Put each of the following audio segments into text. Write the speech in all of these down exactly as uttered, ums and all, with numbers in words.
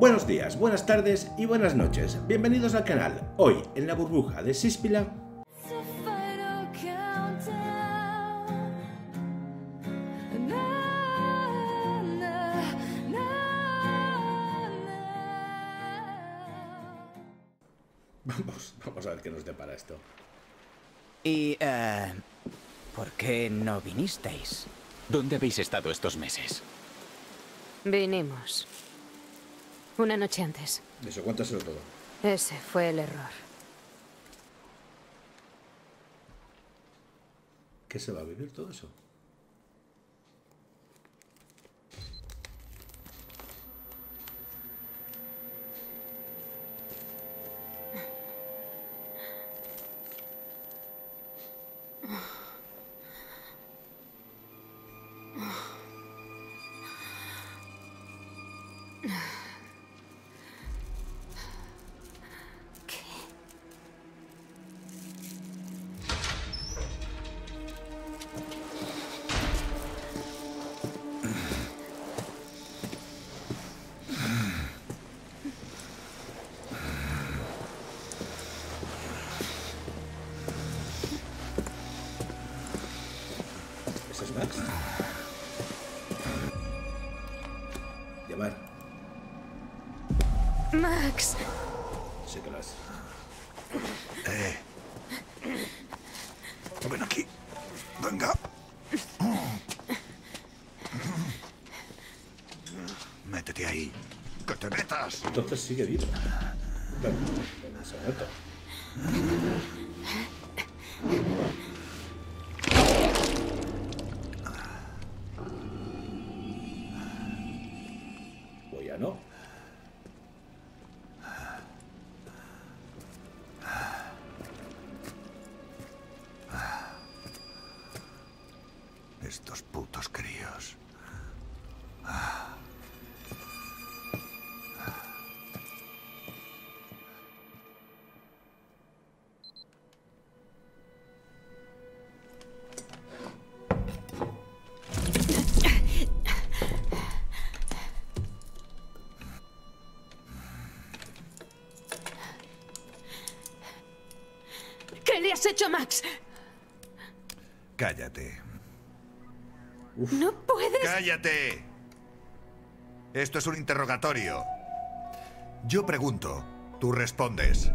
Buenos días, buenas tardes y buenas noches. Bienvenidos al canal. Hoy, en la burbuja de Síspila... Vamos, vamos a ver qué nos depara esto. Y... Uh, ¿por qué no vinisteis? ¿Dónde habéis estado estos meses? Vinimos. Una noche antes. Eso, cuéntaselo todo. Ese fue el error. ¿Qué se va a vivir todo eso? Llamar. Max. Sí que lo has. Eh. Ven aquí. Venga. Métete ahí. Que te metas. Entonces sigue vivo. Bueno, se mata. Estos putos críos. ¿Qué le has hecho, Max? Cállate. Uf. No puedes... ¡Cállate! Esto es un interrogatorio. Yo pregunto, tú respondes.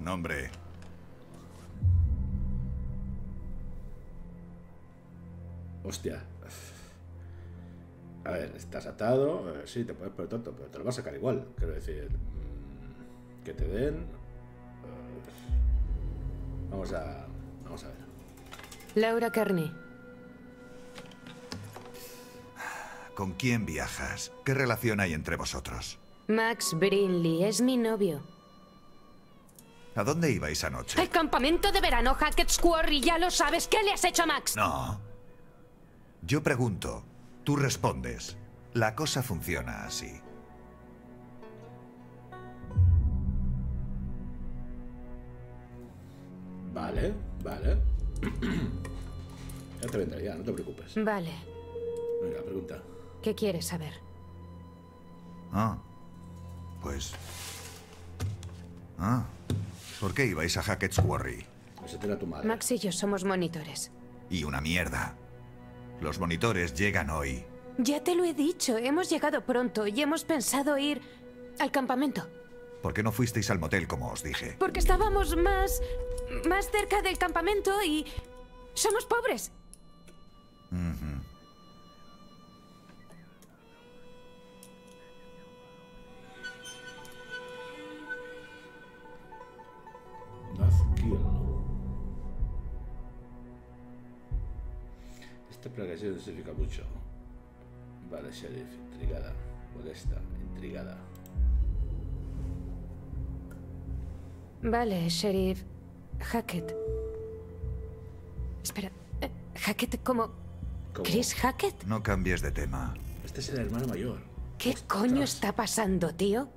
Nombre. Hostia. A ver, estás atado. Sí, te puedes poner tonto, pero te lo vas a sacar igual. Quiero decir... Que te den... Vamos a... vamos a ver. Laura Carney. ¿Con quién viajas? ¿Qué relación hay entre vosotros? Max Brinley es mi novio. ¿A dónde ibais anoche? El campamento de verano, Hackett's Quarry, ya lo sabes. ¿Qué le has hecho a Max? No. Yo pregunto, tú respondes. La cosa funciona así. Vale, vale. Ya te vendrá, ya, no te preocupes. Vale. Venga, pregunta. ¿Qué quieres saber? Ah, pues... Ah, ¿por qué ibais a Hackett's Quarry? Pues era tu madre. Max y yo somos monitores. Y una mierda. Los monitores llegan hoy. Ya te lo he dicho, hemos llegado pronto y hemos pensado ir al campamento. ¿Por qué no fuisteis al motel, como os dije? Porque estábamos más... más cerca del campamento y... somos pobres. Uh-huh. Esta placación significa mucho. Vale, sheriff, intrigada, molesta, intrigada. Vale, sheriff Hackett. Espera, Hackett como... ¿Cómo? ¿Chris Hackett? No cambies de tema. Este es el hermano mayor. ¿Qué Ostras. coño está pasando, tío?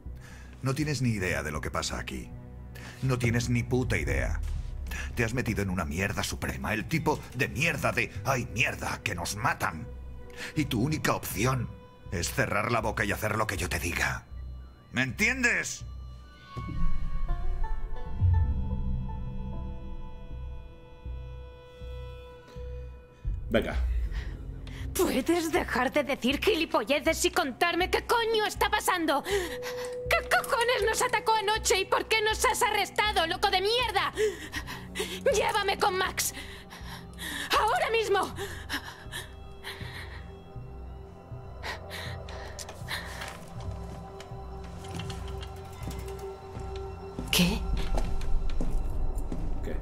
No tienes ni idea de lo que pasa aquí. No tienes ni puta idea. Te has metido en una mierda suprema, el tipo de mierda de... ¡Ay, mierda, que nos matan! y tu única opción es cerrar la boca y hacer lo que yo te diga. ¿Me entiendes? Venga. ¿Puedes dejar de decir gilipolleces y contarme qué coño está pasando? ¿Qué cojones nos atacó anoche y por qué nos has arrestado, loco de mierda? ¡Llévame con Max! ¡Ahora mismo! ¿Qué? ¿Qué?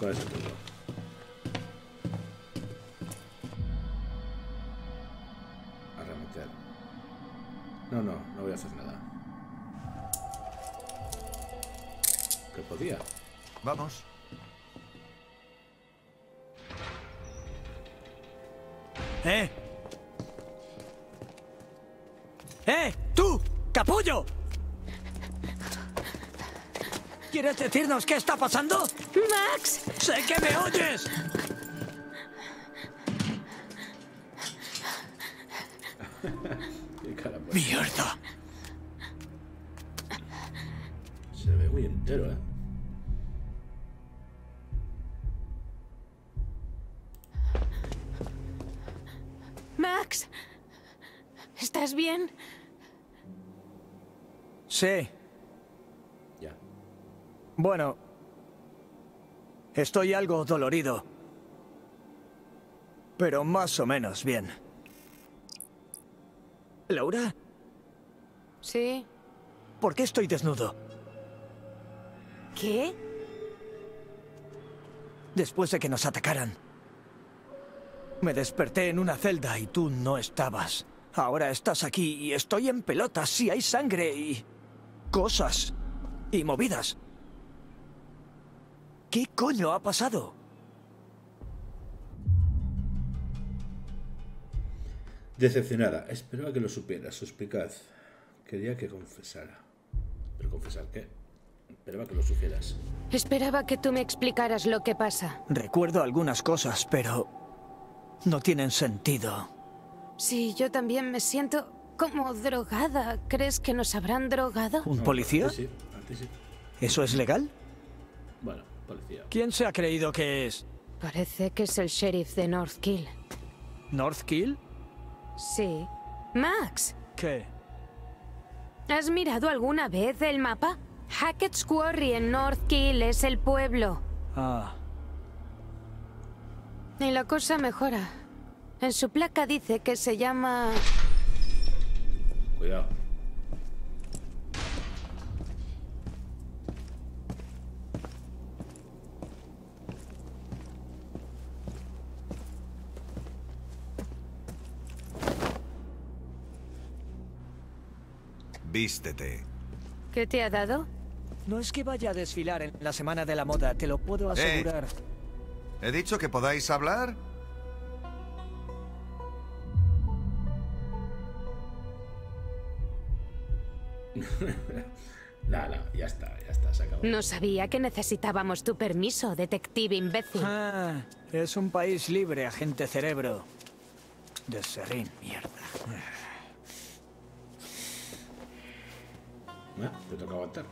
¿Cuál es el punto? A remeter. No, no, no voy a hacer nada. ¿Qué podía? Vamos. ¿Eh? ¡Eh! ¡Tú! ¡Capullo! ¿Quieres decirnos qué está pasando? ¡Max! ¡Sé que me oyes! ¡Mierda! Se ve muy entero, ¿eh? ¡Max! ¿Estás bien? Sí. Ya. Bueno, estoy algo dolorido, pero más o menos bien. ¿Laura? Sí. ¿Por qué estoy desnudo? ¿Qué? Después de que nos atacaran, me desperté en una celda y tú no estabas. Ahora estás aquí y estoy en pelotas y hay sangre y... cosas y movidas. ¿Qué coño ha pasado? Decepcionada. Esperaba que lo supiera. Suspicaz. Quería que confesara. ¿Pero confesar qué? Esperaba que lo supieras. Esperaba que tú me explicaras lo que pasa. Recuerdo algunas cosas, pero... no tienen sentido. Sí, yo también me siento... como drogada. ¿Crees que nos habrán drogado? ¿Un policía? Sí, sí. ¿Eso es legal? Bueno, policía. ¿Quién se ha creído que es? Parece que es el sheriff de North Kill. ¿North Kill? Sí. Max. ¿Qué? ¿Has mirado alguna vez el mapa? Hackett's Quarry en North Kill es el pueblo. Ah. Y la cosa mejora. En su placa dice que se llama... Cuidado. Vístete. ¿Qué te ha dado? No es que vaya a desfilar en la semana de la moda, te lo puedo asegurar. Eh, ¿He dicho que podáis hablar? No, no, ya está, ya está, se acabó. No sabía que necesitábamos tu permiso, detective imbécil. Ah, es un país libre, agente cerebro. De serrín, mierda. Bueno, te toca aguantar.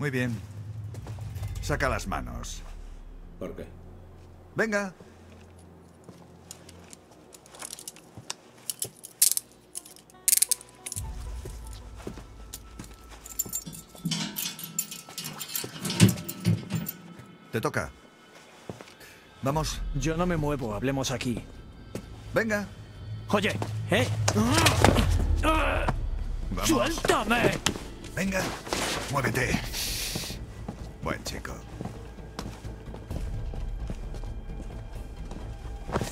Muy bien. Saca las manos. ¿Por qué? Venga. Te toca. Vamos. Yo no me muevo, hablemos aquí. Venga. Oye, ¿eh? Vamos. ¡Suéltame! Venga, muévete. Buen chico.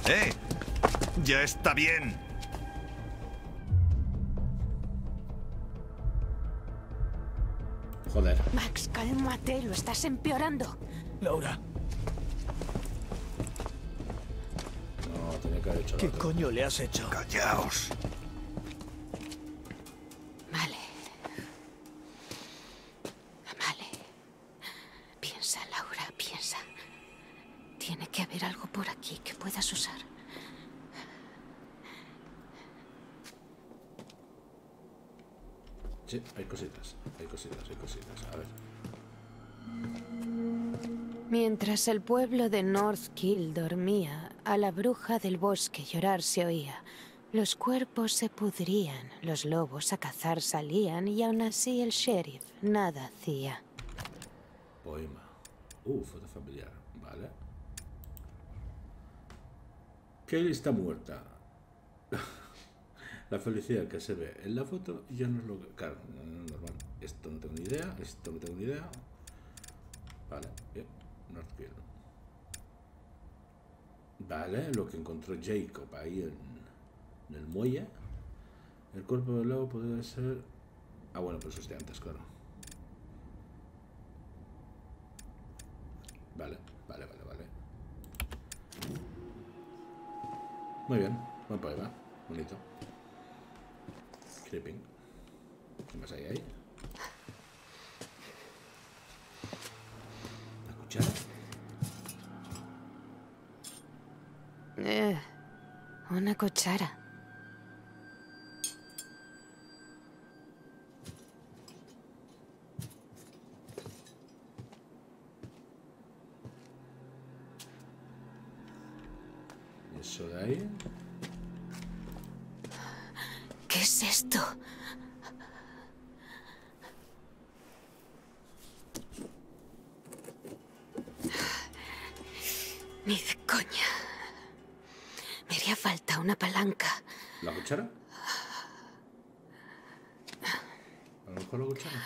¡Eh! ¡Ya está bien! Joder. Max, cálmate, lo estás empeorando. Laura. No, tenía que haber hecho. ¿Qué coño le has hecho? Callaos. Vale, Tiene que haber algo por aquí que puedas usar. Sí, hay cositas, hay cositas, hay cositas. A ver. Mientras el pueblo de North Kill dormía, a la bruja del bosque llorar se oía. Los cuerpos se pudrían, los lobos a cazar salían y aún así el sheriff nada hacía. Poema. Uh, foto familiar, vale. Kaylee está muerta. La felicidad que se ve en la foto ya no es lo que... Claro, no, no, normal. Esto no tengo ni idea, esto no tengo ni idea. Vale, bien, North Kill. Vale, lo que encontró Jacob ahí en... en el muelle. El cuerpo del lobo podría ser... Ah, bueno, pues eso de antes, claro. Vale, vale, vale, vale. Muy bien, buen poema, bonito. Creeping. ¿Qué más hay ahí? La cuchara. Eh, una cuchara. ¿Qué es esto? Ni de coña. Me haría falta una palanca. ¿La cuchara? A lo mejor la cuchara.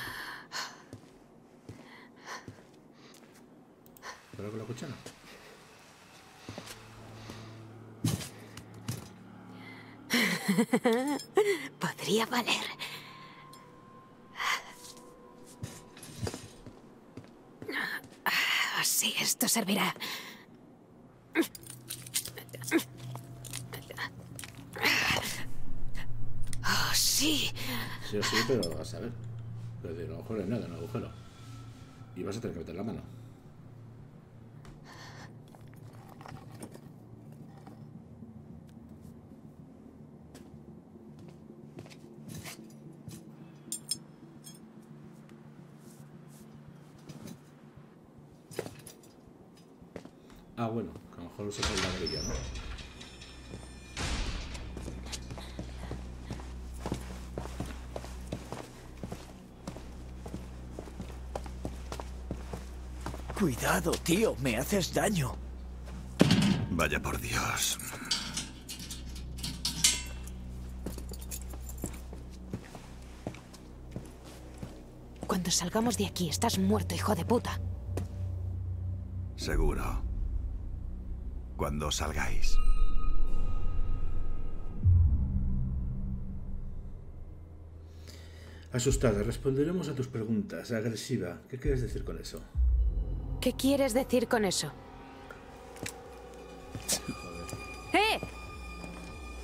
Pero con la cuchara. Podría valer. Así, esto servirá. Oh, sí. Sí, sí, pero vas a ver. Pero de, a lo mejor es nada, un agujero. Y vas a tener que meter la mano. Ah, bueno, que a lo mejor usa el ladrillo, ¿no? Cuidado, tío, me haces daño. Vaya por Dios. Cuando salgamos de aquí, estás muerto, hijo de puta. Seguro. Cuando salgáis. Asustada, responderemos a tus preguntas. Agresiva. ¿Qué quieres decir con eso? ¿Qué quieres decir con eso? ¡Eh!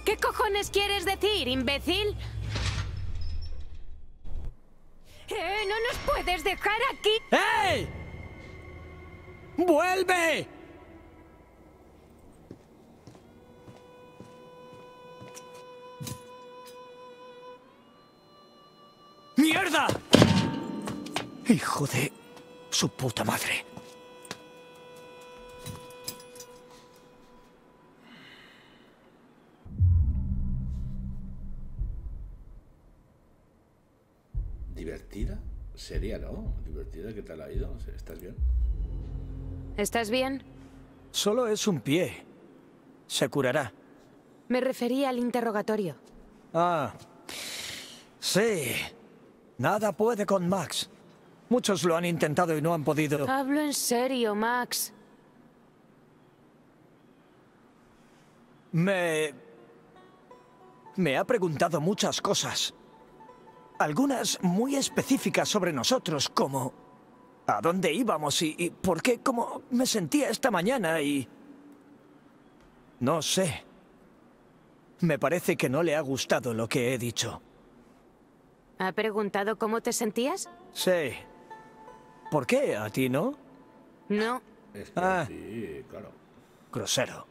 ¿Qué cojones quieres decir, imbécil? ¡Eh! ¡No nos puedes dejar aquí! ¡Eh! ¡Vuelve! ¡Mierda! Hijo de su puta madre. ¿Divertida? Sería, ¿no? ¿Divertida? ¿Qué tal ha ido? ¿Estás bien? ¿Estás bien? Solo es un pie. Se curará. Me refería al interrogatorio. Ah. Sí. Nada puede con Max. Muchos lo han intentado y no han podido. Hablo en serio, Max. Me... Me ha preguntado muchas cosas. Algunas muy específicas sobre nosotros, como... ¿A dónde íbamos y, y por qué? ¿Cómo me sentía esta mañana? Y... No sé. Me parece que no le ha gustado lo que he dicho. ¿Ha preguntado cómo te sentías? Sí. ¿Por qué? ¿A ti no? No. Es que ah. Sí, claro. grosero.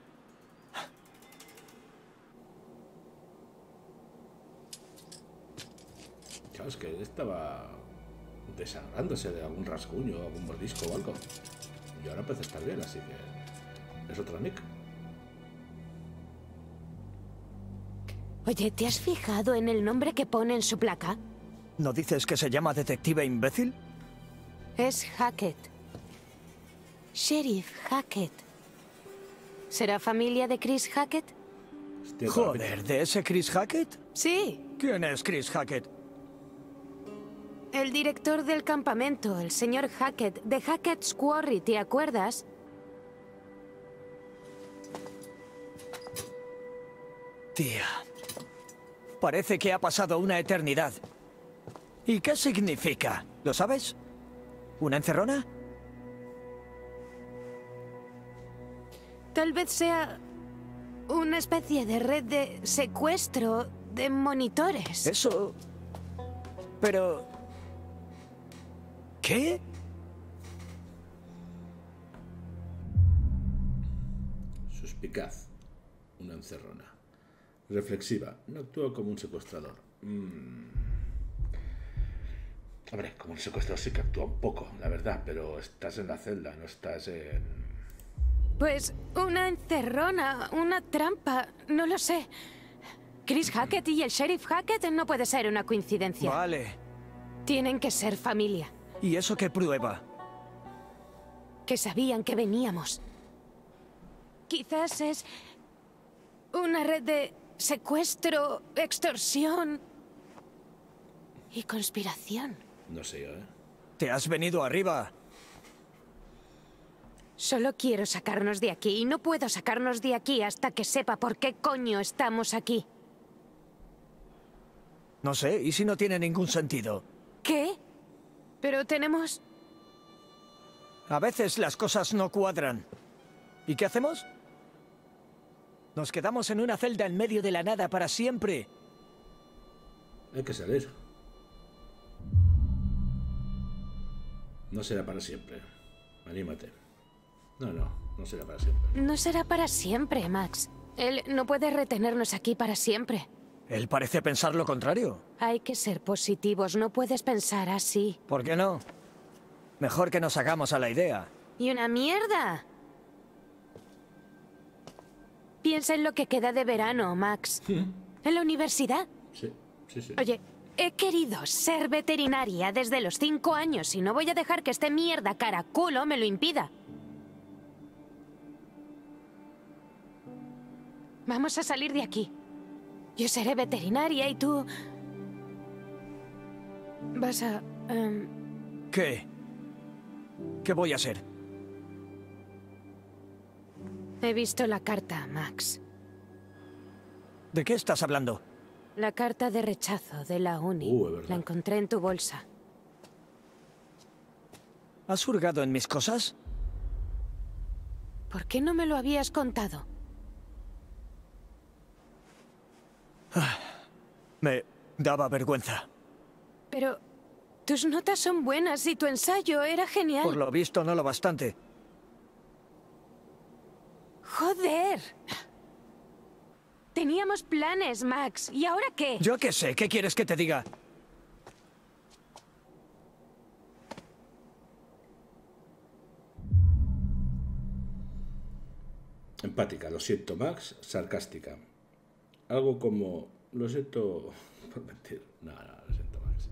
Claro, es que estaba desangrándose de algún rasguño, algún mordisco o algo. Y ahora parece estar bien, así que es otro Nick. Oye, ¿te has fijado en el nombre que pone en su placa? ¿No dices que se llama detective imbécil? Es Hackett. Sheriff Hackett. ¿Será familia de Chris Hackett? Joder, ¿de ese Chris Hackett? Sí. ¿Quién es Chris Hackett? El director del campamento, el señor Hackett, de Hackett's Quarry, ¿te acuerdas? Tía, parece que ha pasado una eternidad. ¿Y qué significa? ¿Lo sabes? ¿Una encerrona? Tal vez sea una especie de red de secuestro de monitores. Eso... pero... ¿qué? Suspicaz. Una encerrona. Reflexiva. No actúa como un secuestrador. Mmm... Hombre, como un secuestrador sí que actúa un poco, la verdad, pero estás en la celda, no estás en... Pues una encerrona, una trampa, no lo sé. Chris Hackett y el Sheriff Hackett no puede ser una coincidencia. Vale. Tienen que ser familia. ¿Y eso qué prueba? Que sabían que veníamos. Quizás es una red de secuestro, extorsión y conspiración. No sé yo, ¿eh? Te has venido arriba. Solo quiero sacarnos de aquí y no puedo sacarnos de aquí hasta que sepa por qué coño estamos aquí. No sé, ¿y si no tiene ningún sentido? ¿Qué? Pero tenemos... A veces las cosas no cuadran. ¿Y qué hacemos? Nos quedamos en una celda en medio de la nada para siempre. Hay que salir. No será para siempre. Anímate. No, no, no será para siempre. No será para siempre, Max. Él no puede retenernos aquí para siempre. Él parece pensar lo contrario. Hay que ser positivos, no puedes pensar así. ¿Por qué no? Mejor que nos hagamos a la idea. ¡Y una mierda! Piensa en lo que queda de verano, Max. ¿Sí? ¿En la universidad? Sí, sí, sí. Oye... he querido ser veterinaria desde los cinco años y no voy a dejar que este mierda caraculo me lo impida. Vamos a salir de aquí. Yo seré veterinaria y tú... vas a... Um... ¿Qué? ¿Qué voy a hacer? He visto la carta, Max. ¿De qué estás hablando? La carta de rechazo de la uni. Uh, la encontré en tu bolsa. ¿Has hurgado en mis cosas? ¿Por qué no me lo habías contado? Ah, me daba vergüenza. Pero tus notas son buenas y tu ensayo era genial. Por lo visto no lo bastante. ¡Joder! Teníamos planes, Max. ¿Y ahora qué? Yo qué sé. ¿Qué quieres que te diga? Empática. Lo siento, Max. Sarcástica. Algo como... lo siento... por mentir. No, no. Lo siento, Max.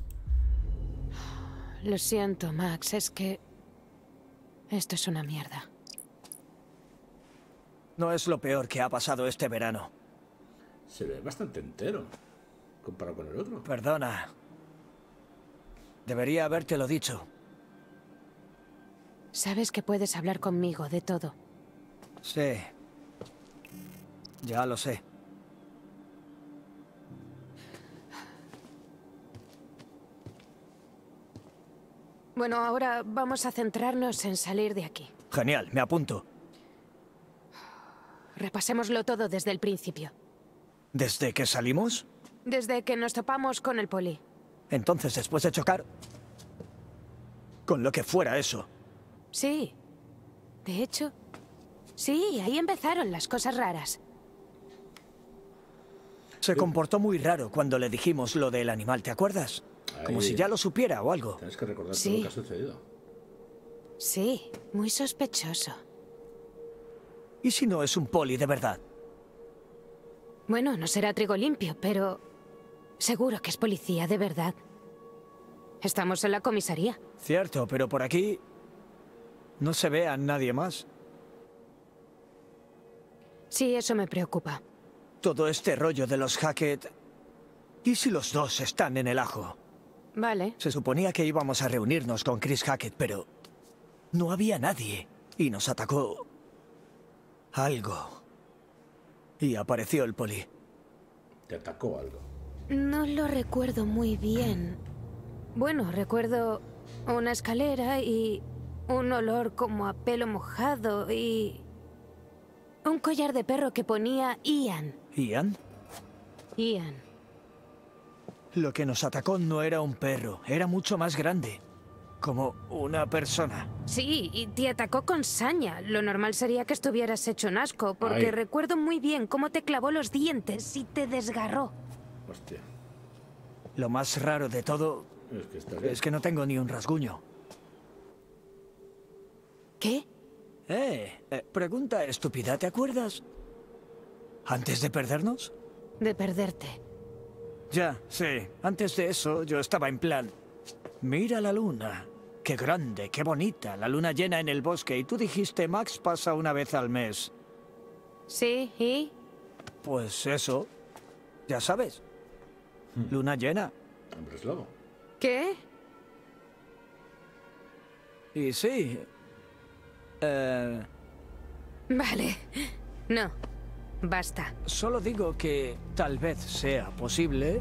Lo siento, Max. Es que... esto es una mierda. No es lo peor que ha pasado este verano. Se ve bastante entero, comparado con el otro. Perdona. Debería habértelo dicho. Sabes que puedes hablar conmigo de todo. Sí. Ya lo sé. Bueno, ahora vamos a centrarnos en salir de aquí. Genial, me apunto. Repasémoslo todo desde el principio. ¿Desde que salimos? Desde que nos topamos con el poli. Entonces, después de chocar... con lo que fuera eso. Sí. De hecho, Sí, ahí empezaron las cosas raras. Se comportó muy raro cuando le dijimos lo del animal, ¿te acuerdas? Ahí. Como si ya lo supiera o algo. Tienes que recordar sí. todo lo que ha sucedido. Sí, muy sospechoso. ¿Y si no es un poli de verdad? Bueno, no será trigo limpio, pero... seguro que es policía de verdad. Estamos en la comisaría. Cierto, pero por aquí... no se ve a nadie más. Sí, eso me preocupa. Todo este rollo de los Hackett... ¿y si los dos están en el ajo? Vale. Se suponía que íbamos a reunirnos con Chris Hackett, pero... no había nadie. Y nos atacó... algo. Y apareció el poli. ¿Te atacó algo? No lo recuerdo muy bien. Bueno, recuerdo una escalera y... un olor como a pelo mojado y... un collar de perro que ponía Ian. ¿Ian? Ian. Lo que nos atacó no era un perro, era mucho más grande. Como una persona. Sí, y te atacó con saña. Lo normal sería que estuvieras hecho un asco, porque Ay. recuerdo muy bien cómo te clavó los dientes y te desgarró. Hostia. Lo más raro de todo es que, está bien. es que no tengo ni un rasguño. ¿Qué? Eh, eh, pregunta estúpida, ¿te acuerdas? ¿Antes de perdernos? De perderte. Ya, sí. Antes de eso yo estaba en plan... mira la luna. Qué grande, qué bonita, la luna llena en el bosque. Y tú dijiste, Max pasa una vez al mes. Sí, ¿y? Pues eso, ya sabes. Hmm. Luna llena. Hombre es lobo. ¿Qué? Y sí. Eh... Vale, no, basta. Solo digo que tal vez sea posible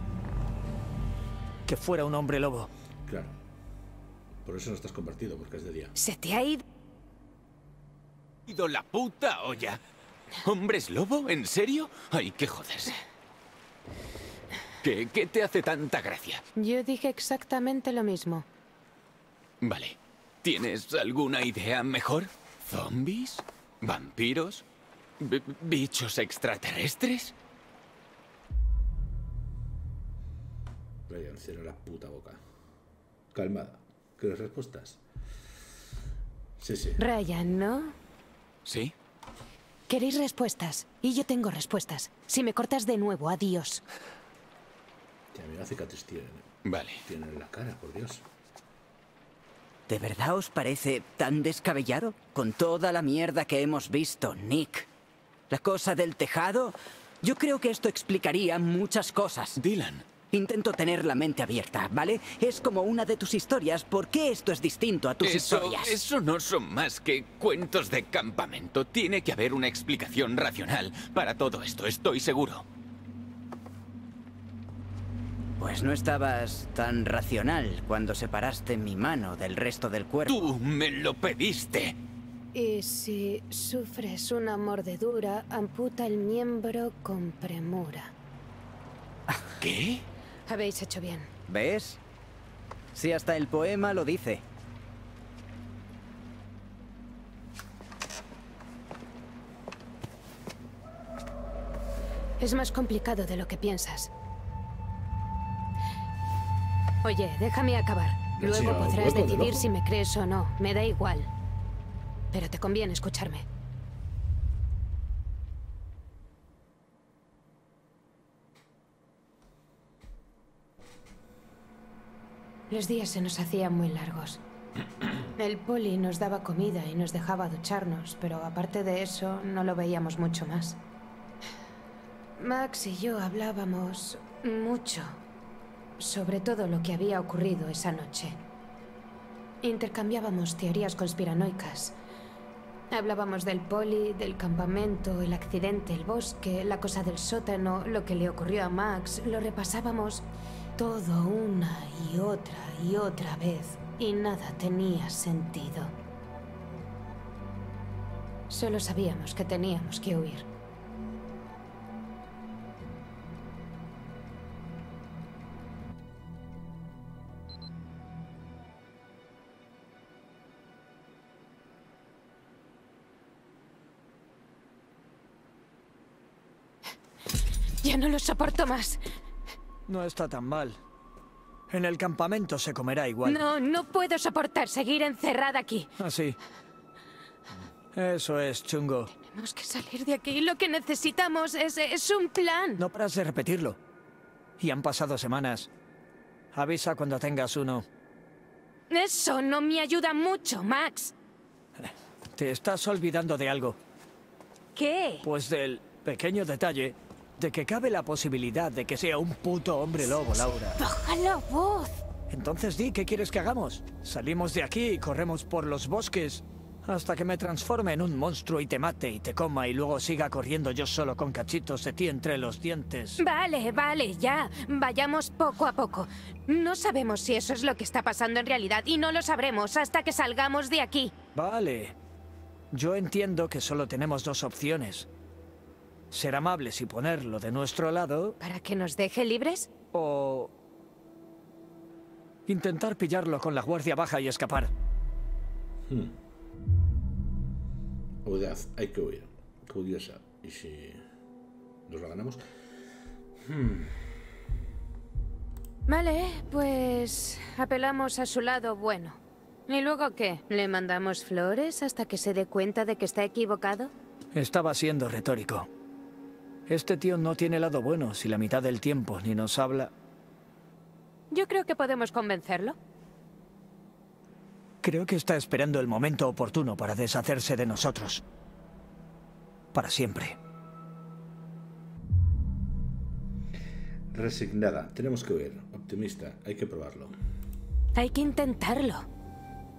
que fuera un hombre lobo. Claro. Por eso no estás convertido, porque es de día. Se te ha ido... la puta olla. ¿Hombres lobo? ¿En serio? Hay que joderse. ¿Qué, ¿Qué te hace tanta gracia? Yo dije exactamente lo mismo. Vale. ¿Tienes alguna idea mejor? ¿Zombies? ¿Vampiros? ¿Bichos extraterrestres? Ryan, cierra la puta boca. Calmada. ¿Quieres respuestas? Sí, sí. Ryan, ¿no? ¿Sí? Queréis respuestas. Y yo tengo respuestas. Si me cortas de nuevo, adiós. Ya, mira, cicatriz tienen. Vale. Tienen la cara, por Dios. ¿De verdad os parece tan descabellado? Con toda la mierda que hemos visto, Nick. La cosa del tejado... yo creo que esto explicaría muchas cosas. Dylan... intento tener la mente abierta, ¿vale? Es como una de tus historias. ¿Por qué esto es distinto a tus eso, historias? Eso no son más que cuentos de campamento. Tiene que haber una explicación racional para todo esto, estoy seguro. Pues no estabas tan racional cuando separaste mi mano del resto del cuerpo. ¡Tú me lo pediste! Y si sufres una mordedura, amputa el miembro con premura. ¿Qué? Habéis hecho bien. ¿Ves? Sí, hasta el poema lo dice. Es más complicado de lo que piensas. Oye, déjame acabar. Luego sí, podrás decidir si me crees o no. Me da igual. Pero te conviene escucharme. Los días se nos hacían muy largos. El poli nos daba comida y nos dejaba ducharnos, pero aparte de eso, no lo veíamos mucho más. Max y yo hablábamos mucho, sobre todo lo que había ocurrido esa noche. Intercambiábamos teorías conspiranoicas. Hablábamos del poli, del campamento, el accidente, el bosque, la cosa del sótano, lo que le ocurrió a Max, lo repasábamos... todo una y otra y otra vez, y nada tenía sentido. Solo sabíamos que teníamos que huir. Ya no lo soporto más. No está tan mal. En el campamento se comerá igual. No, no puedo soportar seguir encerrada aquí. Así. Eso es, chungo. Tenemos que salir de aquí. Lo que necesitamos es, es un plan. No paras de repetirlo. Y han pasado semanas. Avisa cuando tengas uno. Eso no me ayuda mucho, Max. Te estás olvidando de algo. ¿Qué? Pues del pequeño detalle de que cabe la posibilidad de que sea un puto hombre lobo, Laura. ¡Baja la voz! Entonces di, ¿qué quieres que hagamos? Salimos de aquí y corremos por los bosques hasta que me transforme en un monstruo y te mate y te coma y luego siga corriendo yo solo con cachitos de ti entre los dientes. Vale, vale, ya. Vayamos poco a poco. No sabemos si eso es lo que está pasando en realidad y no lo sabremos hasta que salgamos de aquí. Vale. Yo entiendo que solo tenemos dos opciones. Ser amables y ponerlo de nuestro lado... ¿Para que nos deje libres? O... intentar pillarlo con la guardia baja y escapar. Hmm. Audaz, hay que huir. Curiosa. ¿Y si nos la ganamos? Hmm. Vale, pues apelamos a su lado bueno. ¿Y luego qué? ¿Le mandamos flores hasta que se dé cuenta de que está equivocado? Estaba siendo retórico. Este tío no tiene lado bueno si la mitad del tiempo ni nos habla. Yo creo que podemos convencerlo. Creo que está esperando el momento oportuno para deshacerse de nosotros. Para siempre. Resignada. Tenemos que huir. Optimista. Hay que probarlo. Hay que intentarlo.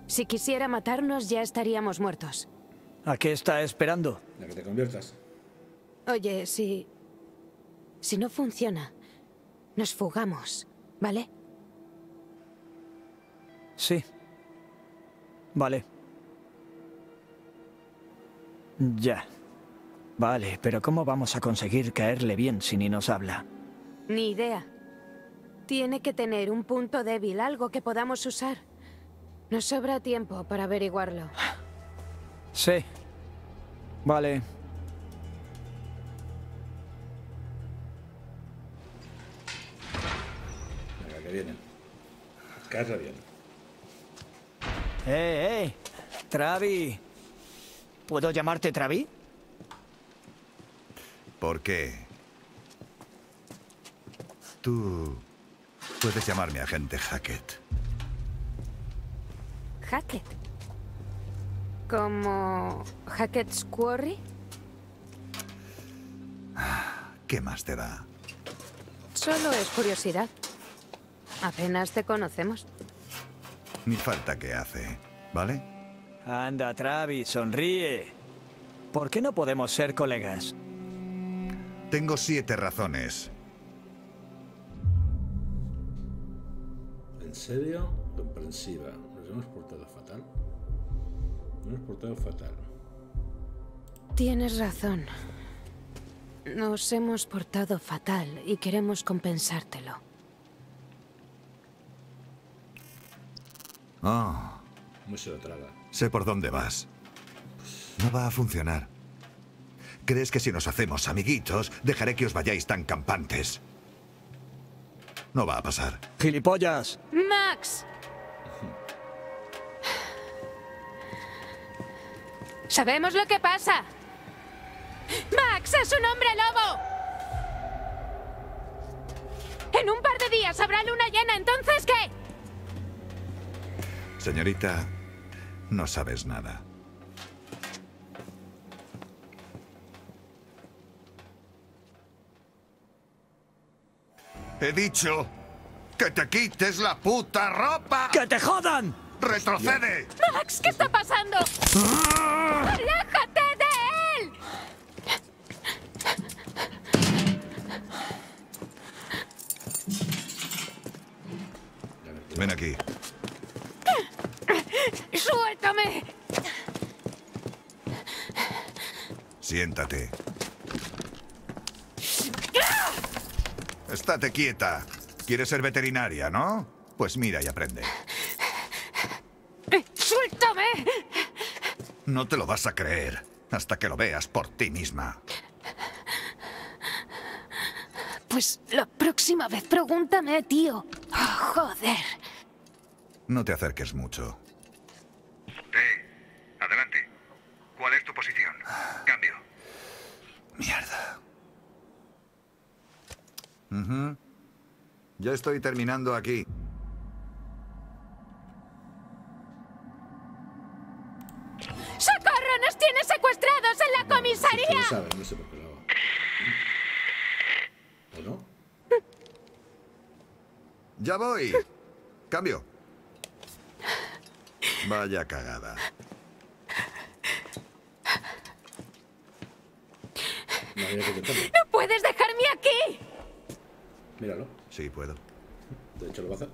Si quisiera matarnos ya estaríamos muertos. ¿A qué está esperando? A que te conviertas. Oye, si... si no funciona, nos fugamos, ¿vale? Sí. Vale. Ya. Vale, pero ¿cómo vamos a conseguir caerle bien si ni nos habla? Ni idea. Tiene que tener un punto débil, algo que podamos usar. Nos sobra tiempo para averiguarlo. Sí. Vale. Venga, que vienen. Caerle bien. ¡Eh, hey, hey. eh! Travi. ¿Puedo llamarte Travi? ¿Por qué? Tú... puedes llamarme agente Hackett. ¿Hackett? ¿Como... Hackett's Quarry? ¿Qué más te da? Solo es curiosidad. Apenas te conocemos. Ni falta que hace, ¿vale? Anda, Travis, sonríe. ¿Por qué no podemos ser colegas? Tengo siete razones. ¿En serio? Comprensiva. Nos hemos portado fatal. Nos hemos portado fatal. Tienes razón. Nos hemos portado fatal y queremos compensártelo. Oh. Muy se lo traga. Sé por dónde vas. No va a funcionar. ¿Crees que si nos hacemos amiguitos, dejaré que os vayáis tan campantes? No va a pasar. ¡Gilipollas! ¡Max! ¡Sabemos lo que pasa! ¡Max es un hombre lobo! En un par de días habrá luna llena, ¿entonces qué? Señorita, no sabes nada. He dicho que te quites la puta ropa. ¡Que te jodan! ¡Retrocede! ¡Max, qué está pasando! ¡Ah! ¡Aléjate de él! Ven aquí. ¡Suéltame! Siéntate. ¡Ah! Estate quieta. ¿Quieres ser veterinaria, no? Pues mira y aprende. ¡Suéltame! No te lo vas a creer hasta que lo veas por ti misma. Pues la próxima vez pregúntame, tío. Oh, joder. No te acerques mucho. Eh, adelante. ¿Cuál es tu posición? Cambio. Mierda. Uh-huh. Yo estoy terminando aquí. ¡Socorro! ¡Nos tiene secuestrados en la comisaría! No, no sabe, no sé por qué lo hago. ¿O no? ¡Ya voy! Cambio. Vaya cagada. ¡No puedes dejarme aquí! Míralo. Sí, puedo. De hecho, lo va a hacer.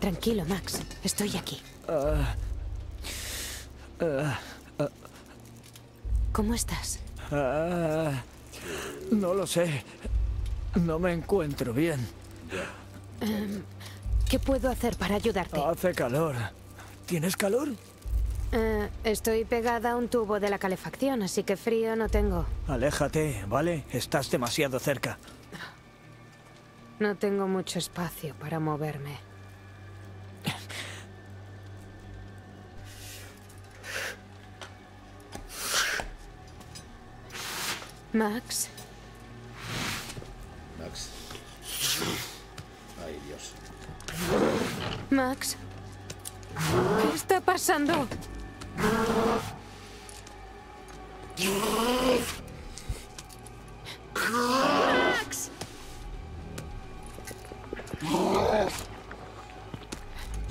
Tranquilo, Max. Estoy aquí. Uh, uh, uh, ¿Cómo estás? Uh, no lo sé. No me encuentro bien. Um, ¿Qué puedo hacer para ayudarte? Hace calor. ¿Tienes calor? Uh, estoy pegada a un tubo de la calefacción, así que frío no tengo. Aléjate, ¿vale? Estás demasiado cerca. No tengo mucho espacio para moverme. Max. Max. Ay, Dios. Max. ¿Qué está pasando? Max.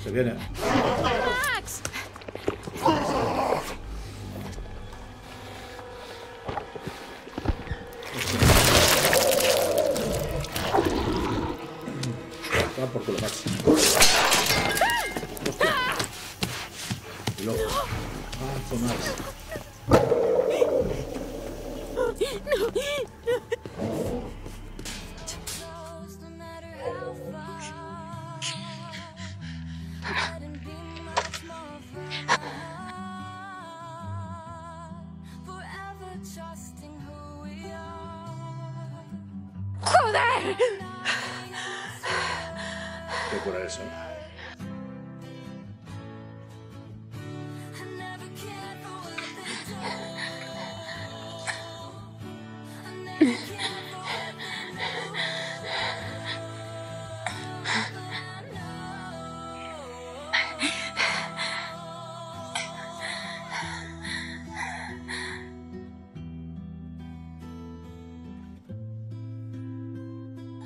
Se viene. Max. Por culo, Max. Hostia. Loco. Alto, Max. ¡Joder! Que cura eso.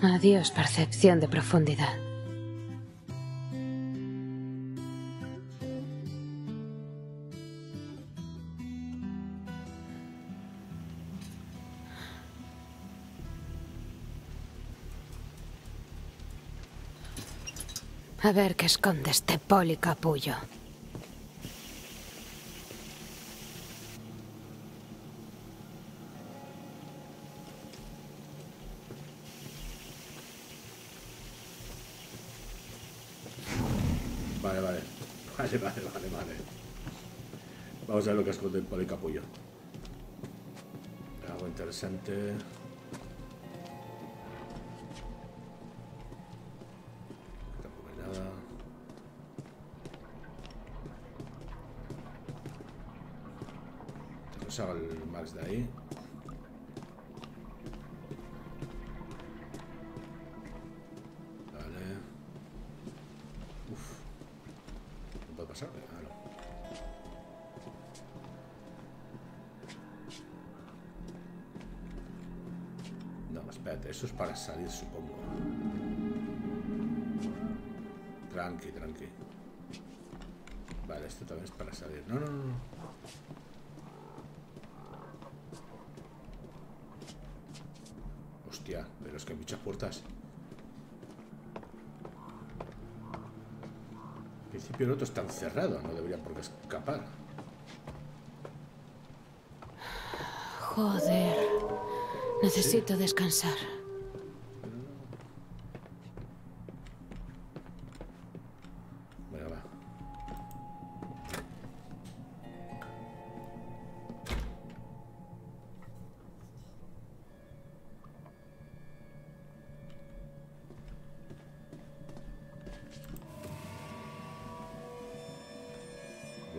Adiós, percepción de profundidad. A ver qué esconde este poli capullo. Vale, vale. Vale, vale, vale, vale. Vamos a ver lo que esconde el poli capullo. Algo interesante. Saca el Max de ahí. Vale. Uf. ¿No puede pasar? Claro. No, espérate. Eso es para salir, supongo. Tranqui, tranqui. Vale, esto también es para salir. No, no, no. Hostia, pero es que hay muchas puertas. Al principio el otro está encerrado, no deberían por qué escapar. Joder, necesito sí. descansar. Venga, va.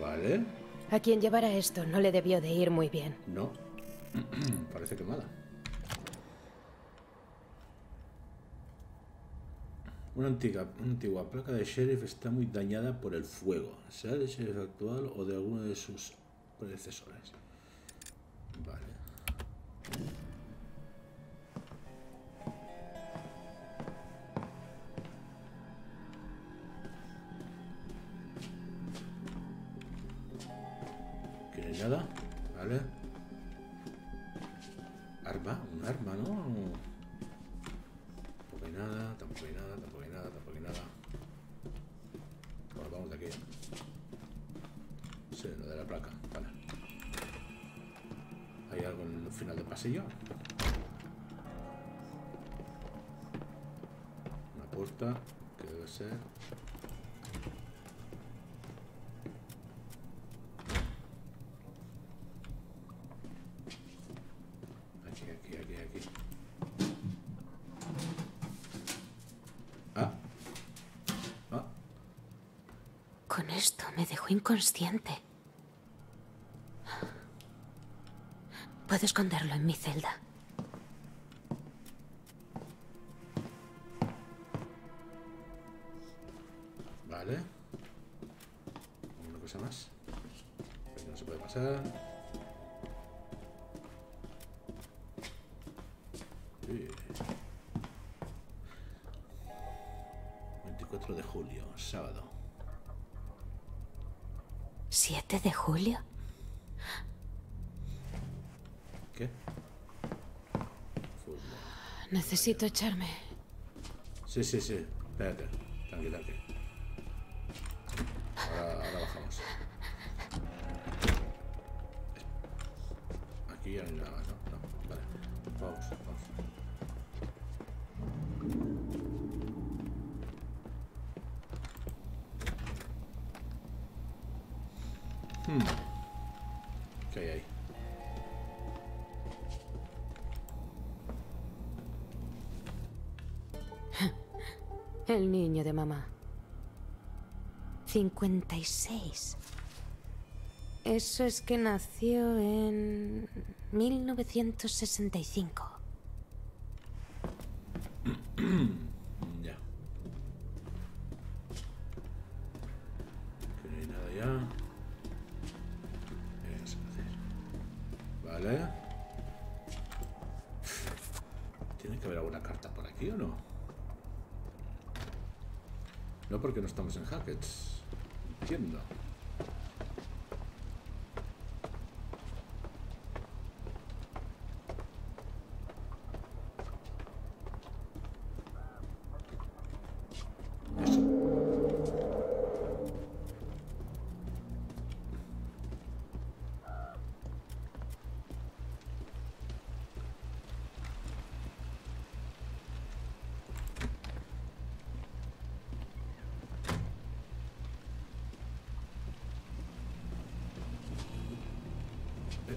Vale. A quien llevara esto no le debió de ir muy bien. No. Parece quemada. Una antigua, una antigua placa de sheriff está muy dañada por el fuego, sea del sheriff actual o de alguno de sus predecesores. Vale. ¿Qué hay nada? Vale. Arma, un arma, ¿no? Tampoco hay nada, tampoco hay nada, tampoco hay nada, tampoco hay nada. Bueno, vamos de aquí. Sí, lo de la placa, vale. ¿Hay algo en el final del pasillo? Una puerta, que debe ser. Inconsciente. Puedo esconderlo en mi celda. Vale. Una cosa más. Aquí no se puede pasar. Sí. veinticuatro de julio, sábado. ¿siete de julio? ¿Qué? Fútbol. Necesito echarme. Sí, sí, sí. Espérate. Tranqui, tranqui. Ahora, ahora bajamos. Aquí ya no hay nada, ¿no? No. Vale. Vamos, vamos. ¿Qué hay ahí? El niño de mamá. cincuenta y seis. Eso es que nació en mil novecientos sesenta y cinco. Ya. Que no hay nada ya. Vale. ¿Tiene que haber alguna carta por aquí o no? No, porque no estamos en Hackett's. Entiendo.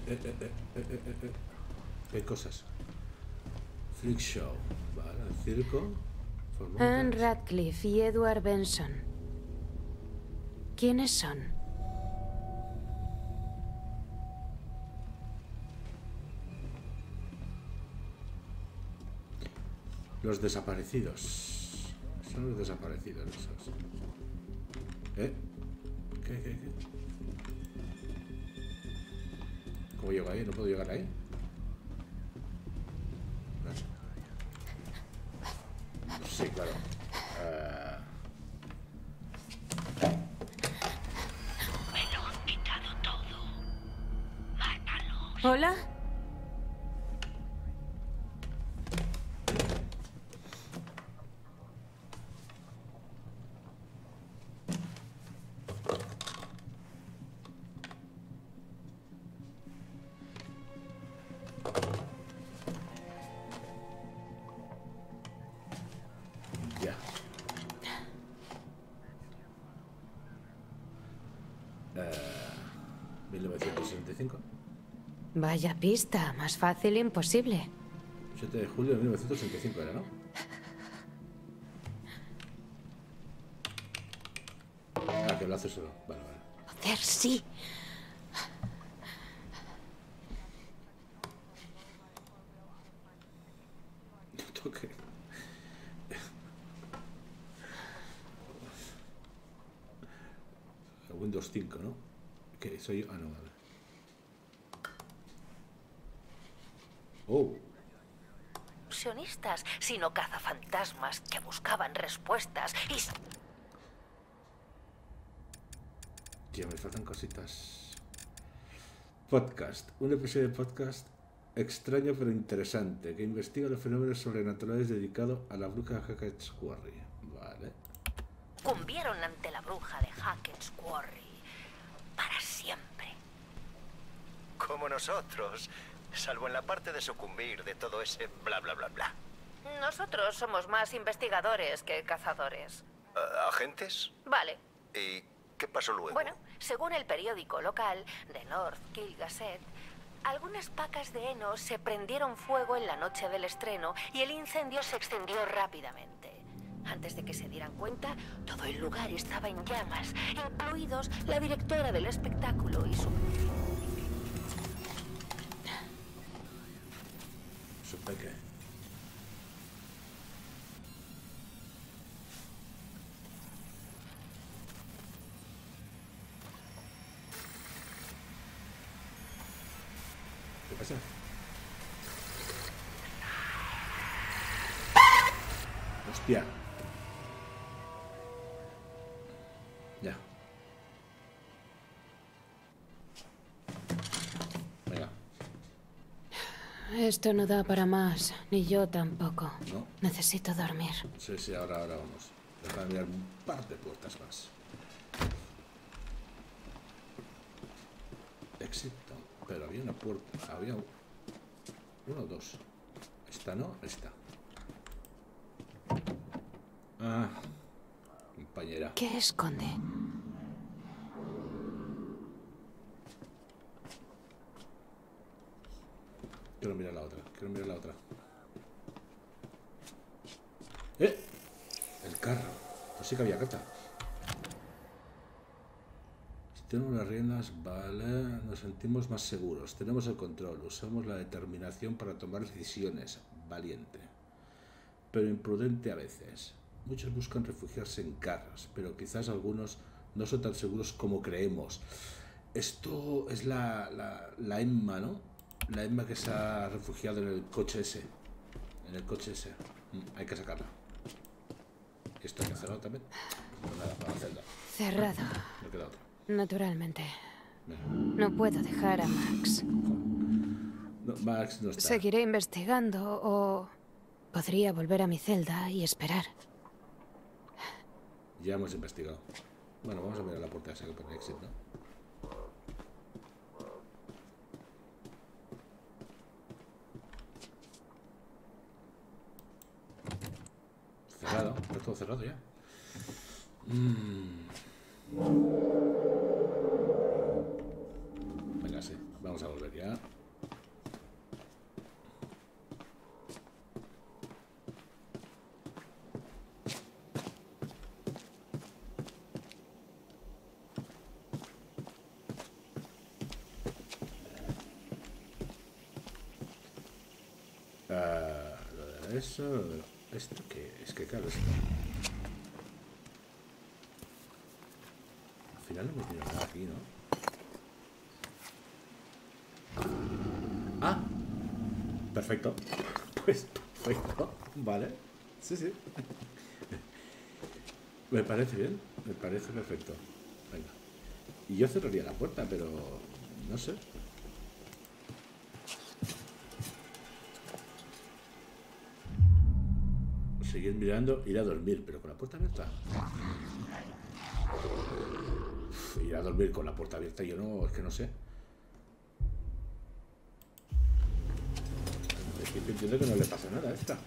Eh, eh, eh, eh, eh, eh. Hay cosas. Freak show. Vale, el circo. Anne Radcliffe y Edward Benson. ¿Quiénes son? Los desaparecidos. Son los desaparecidos esos. ¿Eh? ¿Qué, qué, qué? ¿Cómo llego ahí? ¿No puedo llegar ahí? Sí, claro. Uh... Me lo han quitado todo. Mátalo. ¿Hola? mil novecientos sesenta y cinco. Vaya pista, más fácil imposible. siete de julio de mil novecientos sesenta y cinco era, ¿no? Ah, que lo hace solo. Vale, vale. Joder, sí. No toque. Windows cinco, ¿no? Que soy yo. Ah, no, vale. Oh. Sino cazafantasmas que buscaban respuestas y... Ya me faltan cositas. Podcast. Un episodio de podcast extraño pero interesante que investiga los fenómenos sobrenaturales dedicado a la bruja Hackett's Quarry. Vale. Cumbieron ante la bruja de Hackett's Quarry para siempre. Como nosotros... Salvo en la parte de sucumbir de todo ese bla bla bla bla. Nosotros somos más investigadores que cazadores. ¿Agentes? Vale. ¿Y qué pasó luego? Bueno, según el periódico local de North Kill Gazette, algunas pacas de heno se prendieron fuego en la noche del estreno y el incendio se extendió rápidamente. Antes de que se dieran cuenta, todo el lugar estaba en llamas, incluidos la directora del espectáculo y su... Okay. ¿Qué pasa? Hostia. Ya. Esto no da para más, ni yo tampoco. No. Necesito dormir. Sí, sí, ahora, ahora vamos. Deja de mirar un par de puertas más. Excepto, pero había una puerta, había uno o dos. Esta no, esta. Ah, compañera. ¿Qué esconde? Quiero mirar la otra, quiero mirar la otra. ¡Eh! El carro. Pues sí que había carta. Tenemos las riendas, vale. Nos sentimos más seguros. Tenemos el control. Usamos la determinación para tomar decisiones. Valiente. Pero imprudente a veces. Muchos buscan refugiarse en carros, pero quizás algunos no son tan seguros como creemos. Esto es la, la, la Emma, ¿no? La Emma que se ha refugiado en el coche ese. En el coche ese. Mm, hay que sacarla. Esto hay que cerrarlo también. No, nada, para hacerla. Cerrado. No queda otra. Naturalmente. No. No puedo dejar a Max. No, Max no está. Seguiré investigando o... Podría volver a mi celda y esperar. Ya hemos investigado. Bueno, vamos a mirar la puerta esa que pone exit, ¿no? Cerrado, está todo cerrado ya. Mm. Venga, sí, vamos a volver ya. Ah, lo de eso, lo de... ¿Esto qué? Es que claro, esto... Al final no hemos mirado nada aquí, ¿no? ¡Ah! Perfecto. Pues perfecto. Vale. Sí, sí. Me parece bien. Me parece perfecto. Venga. Y yo cerraría la puerta, pero... No sé. Seguir mirando, ir a dormir, pero con la puerta abierta. Uf, ir a dormir con la puerta abierta, yo no, es que no sé. Es que entiendo que no le pasa nada a esta.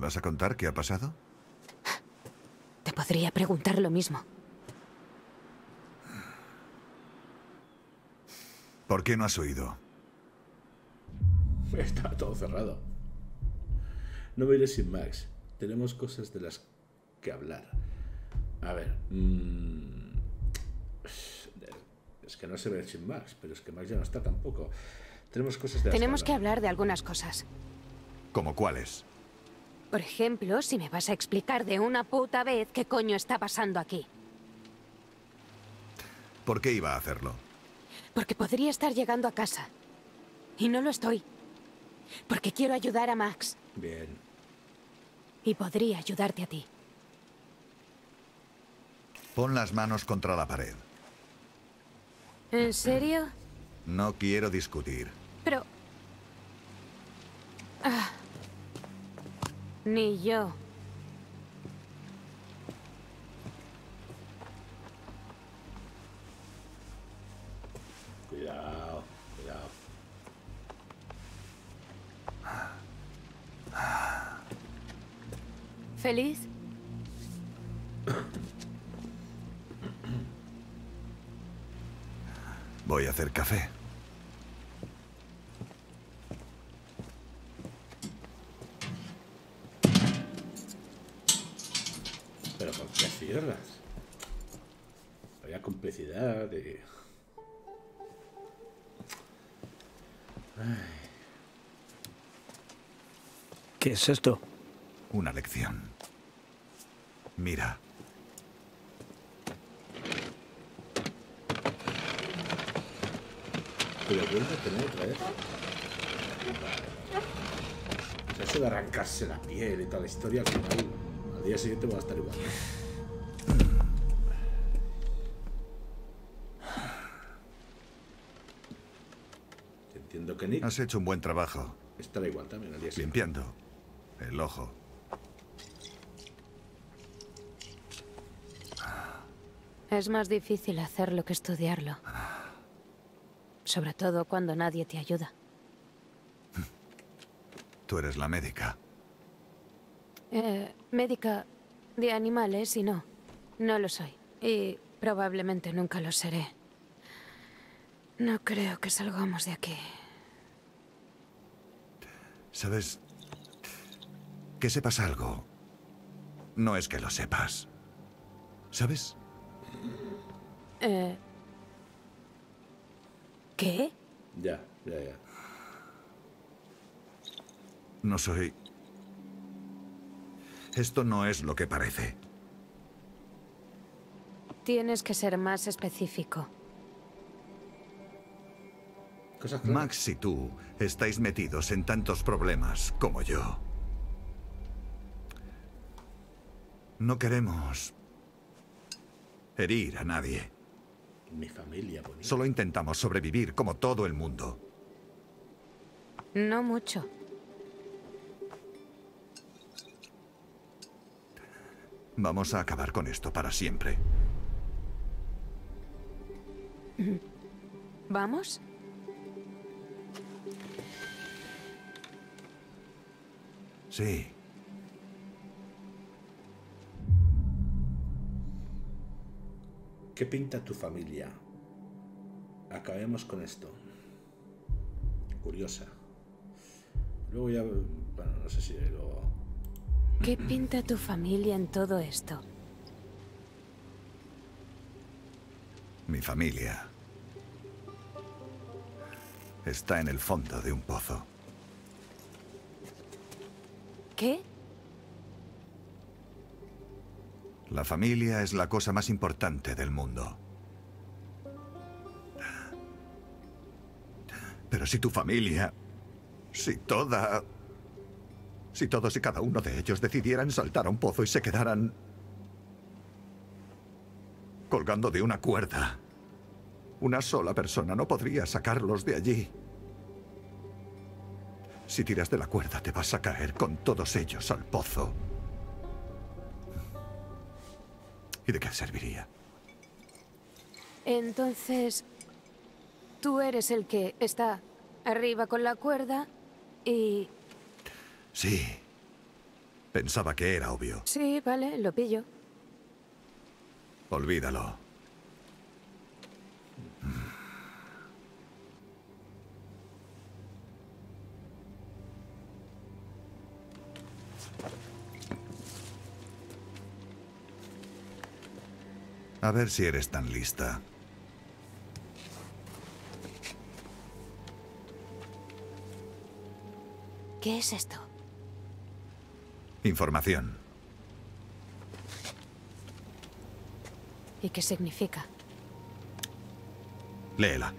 ¿Me vas a contar qué ha pasado? Te podría preguntar lo mismo. ¿Por qué no has oído? Está todo cerrado. No me iré sin Max. Tenemos cosas de las que hablar. A ver... Mmm... Es que no se ve sin Max, pero es que Max ya no está tampoco. Tenemos cosas de... Tenemos que hablar de algunas cosas. ¿Cómo cuáles? Por ejemplo, si me vas a explicar de una puta vez qué coño está pasando aquí. ¿Por qué iba a hacerlo? Porque podría estar llegando a casa. Y no lo estoy. Porque quiero ayudar a Max. Bien. Y podría ayudarte a ti. Pon las manos contra la pared. ¿En serio? No quiero discutir. Pero... Ah. Ni yo. Cuidado, cuidado. ¿Feliz? Voy a hacer café. Pero ¿por qué cierras? Había complicidad y... Ay. ¿Qué es esto? Una lección. Mira. Pero vuelve a tener otra vez. Vale. Eso de arrancarse la piel y toda la historia, al final, al día siguiente va a estar igual. Entiendo que Nick... Has hecho un buen trabajo. Estará igual también al día siguiente. Limpiando el ojo. Es más difícil hacerlo que estudiarlo. Sobre todo cuando nadie te ayuda. Tú eres la médica. Eh, médica de animales y no. No lo soy. Y probablemente nunca lo seré. No creo que salgamos de aquí. ¿Sabes? Que sepas algo. No es que lo sepas. ¿Sabes? Eh... ¿Qué? Ya, ya, ya. No soy... Esto no es lo que parece. Tienes que ser más específico. Max y tú estáis metidos en tantos problemas como yo. No queremos... herir a nadie. Mi familia bonita. Solo intentamos sobrevivir como todo el mundo. No mucho. Vamos a acabar con esto para siempre. ¿Vamos? Sí. ¿Qué pinta tu familia? Acabemos con esto. Curiosa. Luego ya... Bueno, no sé si luego... ¿Qué pinta tu familia en todo esto? Mi familia... está en el fondo de un pozo. ¿Qué? La familia es la cosa más importante del mundo. Pero si tu familia, si toda... si todos y cada uno de ellos decidieran saltar a un pozo y se quedaran... colgando de una cuerda, una sola persona no podría sacarlos de allí. Si tiras de la cuerda te vas a caer con todos ellos al pozo. ¿Y de qué serviría? Entonces, tú eres el que está arriba con la cuerda y... Sí. Pensaba que era obvio. Sí, vale, lo pillo. Olvídalo. A ver si eres tan lista. ¿Qué es esto? Información. ¿Y qué significa? Léela.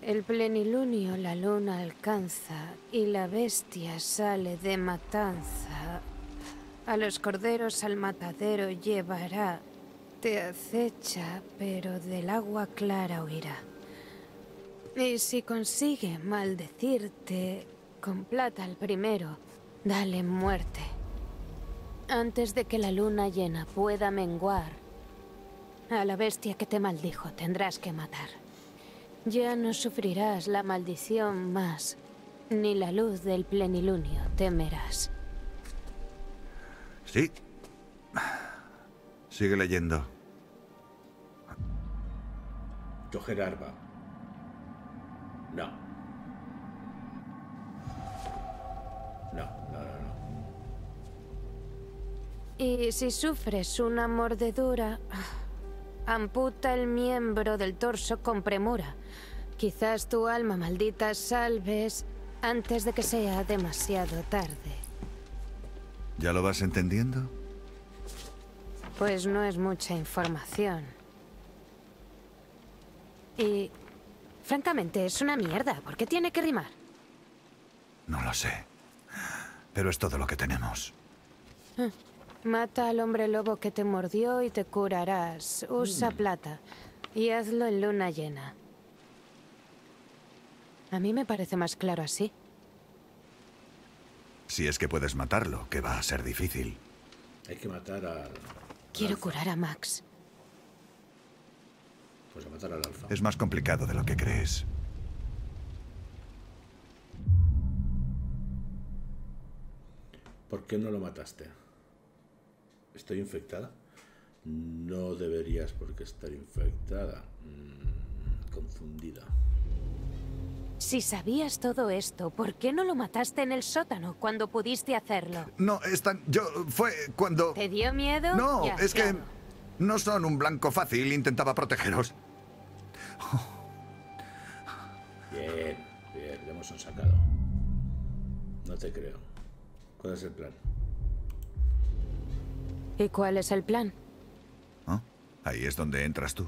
El plenilunio la luna alcanza y la bestia sale de matanza. A los corderos al matadero llevará. Te acecha, pero del agua clara huirá. Y si consigue maldecirte, con plata al primero, dale muerte. Antes de que la luna llena pueda menguar, a la bestia que te maldijo tendrás que matar. Ya no sufrirás la maldición más, ni la luz del plenilunio temerás. Sí. Sigue leyendo. Coger arma. No. No, no, no, no. Y si sufres una mordedura, amputa el miembro del torso con premura. Quizás tu alma maldita salves antes de que sea demasiado tarde. ¿Ya lo vas entendiendo? Pues no es mucha información. Y, francamente, es una mierda. ¿Por qué tiene que rimar? No lo sé. Pero es todo lo que tenemos. Ah. Mata al hombre lobo que te mordió y te curarás. Usa mm. plata. Y hazlo en luna llena. A mí me parece más claro así. Si es que puedes matarlo, que va a ser difícil. Hay que matar al... Quiero alfa. curar a Max. Pues a matar al alfa. Es más complicado de lo que crees. ¿Por qué no lo mataste? ¿Estoy infectada? No deberías porque estar infectada. Mm, confundida. Si sabías todo esto, ¿por qué no lo mataste en el sótano cuando pudiste hacerlo? No, es tan... Yo... Fue cuando... ¿Te dio miedo? No, es que... No son un blanco fácil. Intentaba protegeros. Bien, bien. Lo hemos sacado. No te creo. ¿Cuál es el plan? ¿Y cuál es el plan? ¿Ah? Ahí es donde entras tú.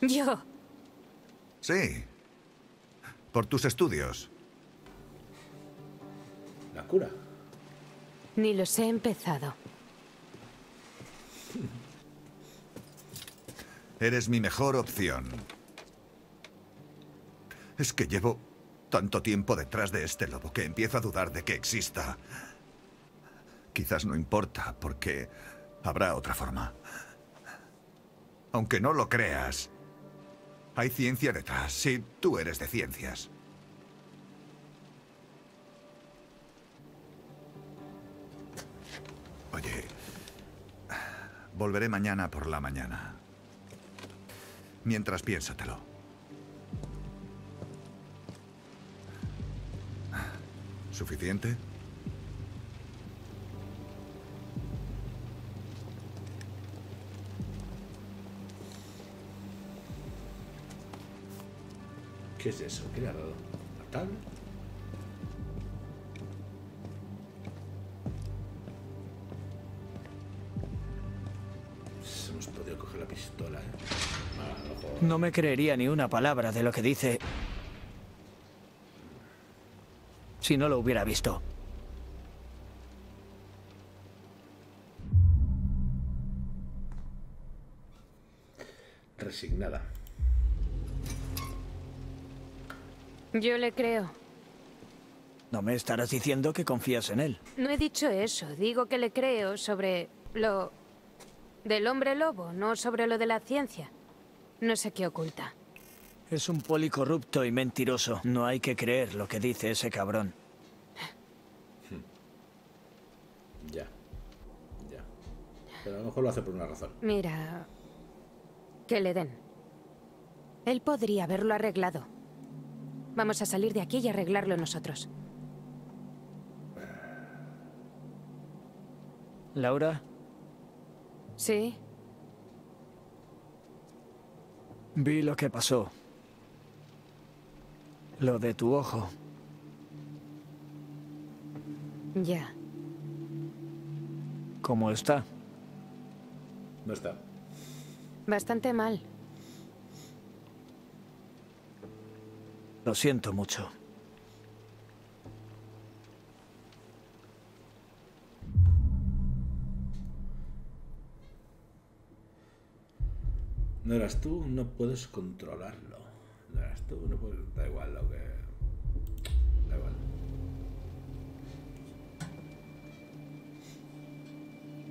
¿Yo? Sí. Por tus estudios. La cura. Ni los he empezado. Eres mi mejor opción. Es que llevo tanto tiempo detrás de este lobo que empiezo a dudar de que exista. Quizás no importa, porque habrá otra forma. Aunque no lo creas... Hay ciencia detrás, sí, tú eres de ciencias. Oye, volveré mañana por la mañana. Mientras piénsatelo. ¿Suficiente? ¿Qué es eso? ¿Qué le ha dado? ¿La tabla? Hemos podido coger la pistola, ¿eh? Ah, no me creería ni una palabra de lo que dice si no lo hubiera visto. Resignada. Yo le creo. No me estarás diciendo que confías en él. No he dicho eso. Digo que le creo sobre lo del hombre lobo, no sobre lo de la ciencia. No sé qué oculta. Es un poli corrupto y mentiroso. No hay que creer lo que dice ese cabrón. Ya. Ya. Pero a lo mejor lo hace por una razón. Mira... que le den. Él podría haberlo arreglado. Vamos a salir de aquí y arreglarlo nosotros. ¿Laura? Sí. Vi lo que pasó. Lo de tu ojo. Ya. ¿Cómo está? No está. Bastante mal. Lo siento mucho. No eras tú, no puedes controlarlo. No eras tú, no puedes... Da igual lo que... Da igual.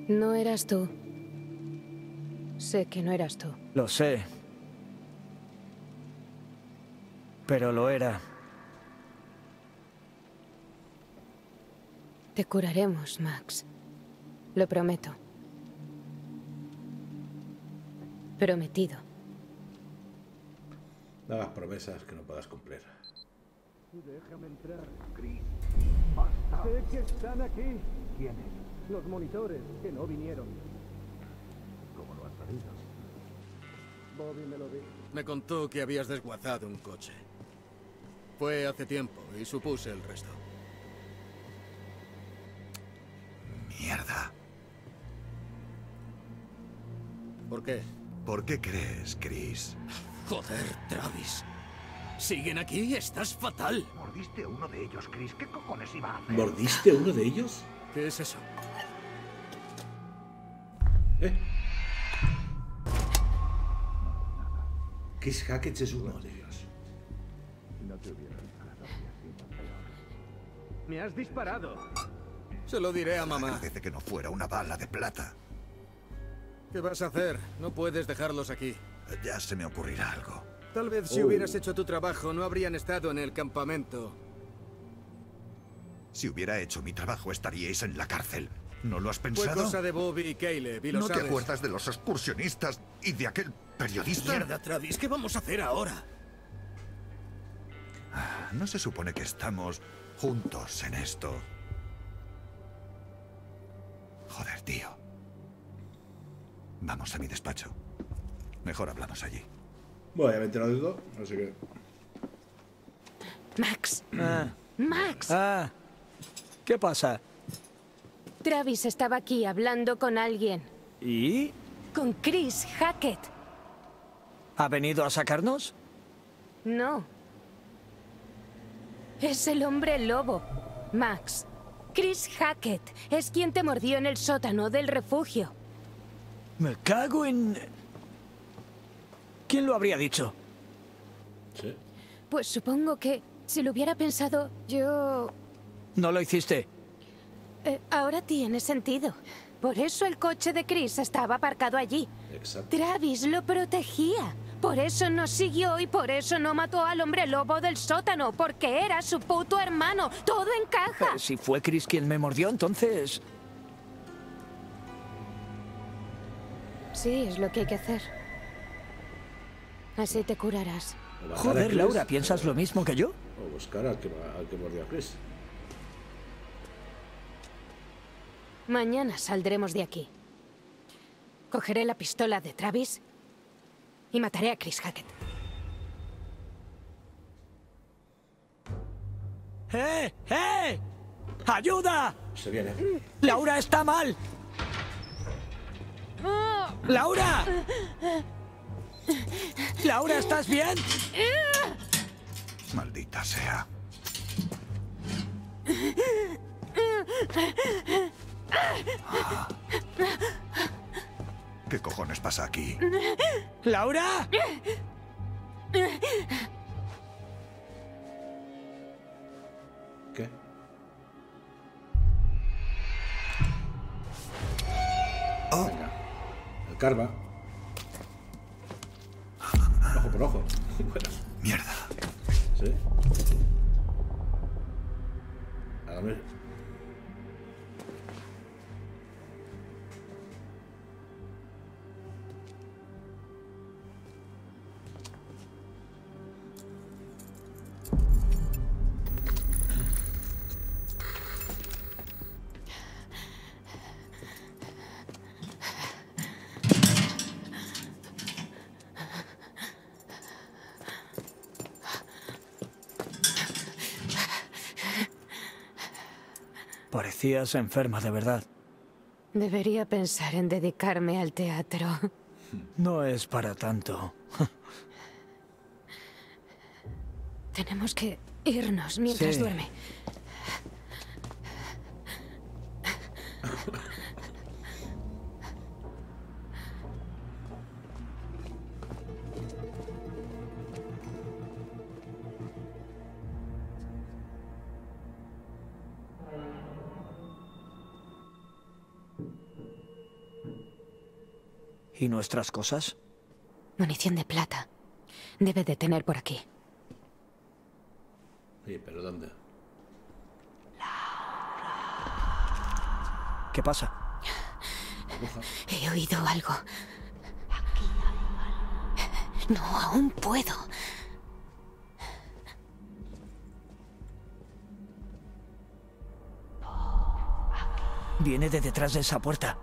No eras tú. Sé que no eras tú. Lo sé. Pero lo era. Te curaremos, Max. Lo prometo. Prometido. No hagas promesas que no puedas cumplir. Déjame entrar, Chris. Basta. Sé que están aquí. ¿Quiénes? Los monitores que no vinieron. ¿Cómo lo has sabido? Bobby me lo dijo. Me contó que habías desguazado un coche. Fue hace tiempo y supuse el resto. Mierda. ¿Por qué? ¿Por qué crees, Chris? Joder, Travis. ¿Siguen aquí? Estás fatal. Mordiste a uno de ellos, Chris. ¿Qué cojones iba a hacer? ¿Mordiste a uno de ellos? ¿Qué es eso? ¿Eh? Chris Hackett es uno de ellos. No te hubiera disparado. Me has disparado. Se lo diré a mamá. Parece que no fuera una bala de plata. ¿Qué vas a hacer? No puedes dejarlos aquí. Ya se me ocurrirá algo. Tal vez si oh. hubieras hecho tu trabajo, no habrían estado en el campamento. Si hubiera hecho mi trabajo, estaríais en la cárcel. ¿No lo has pensado? Fue cosa de Bobby y Caleb, y lo ¿No sabes? ¿No te acuerdas de los excursionistas y de aquel periodista? Mierda, Travis, ¿qué vamos a hacer ahora? No se supone que estamos juntos en esto. Joder, tío. Vamos a mi despacho. Mejor hablamos allí. Bueno, ya me he enterado de todo, así que... Max. Ah. Max. Ah. ¿Qué pasa? Travis estaba aquí hablando con alguien. ¿Y? Con Chris Hackett. ¿Ha venido a sacarnos? No. Es el hombre lobo, Max. Chris Hackett es quien te mordió en el sótano del refugio. Me cago en... ¿Quién lo habría dicho? Sí. Pues supongo que si lo hubiera pensado, yo... No lo hiciste. Eh, ahora tiene sentido. Por eso el coche de Chris estaba aparcado allí. Exacto. Travis lo protegía. Por eso nos siguió y por eso no mató al hombre lobo del sótano. Porque era su puto hermano. Todo encaja. Pero si fue Chris quien me mordió, entonces... Sí, es lo que hay que hacer. Así te curarás. Joder, Laura, ¿piensas lo mismo que yo? O buscar al que, al que mordió a Chris. Mañana saldremos de aquí. Cogeré la pistola de Travis y mataré a Chris Hackett. ¡Eh! ¡Eh! ¡Ayuda! Se viene. ¡Laura está mal! ¡Laura! ¡Laura, ¿estás bien? Maldita sea. Ah. ¿Qué cojones pasa aquí? ¡Laura! ¿Qué? Oh. Venga. Karma. Ojo por rojo. Bueno. Mierda. Sí. A ver. Parecías enferma de verdad. Debería pensar en dedicarme al teatro. No es para tanto. Tenemos que irnos mientras sí. duerme. ¿Y nuestras cosas? Munición de plata. Debe de tener por aquí. Sí, pero ¿dónde? Laura. ¿Qué pasa? He oído algo. Aquí hay algo. No, aún puedo. Viene de detrás de esa puerta.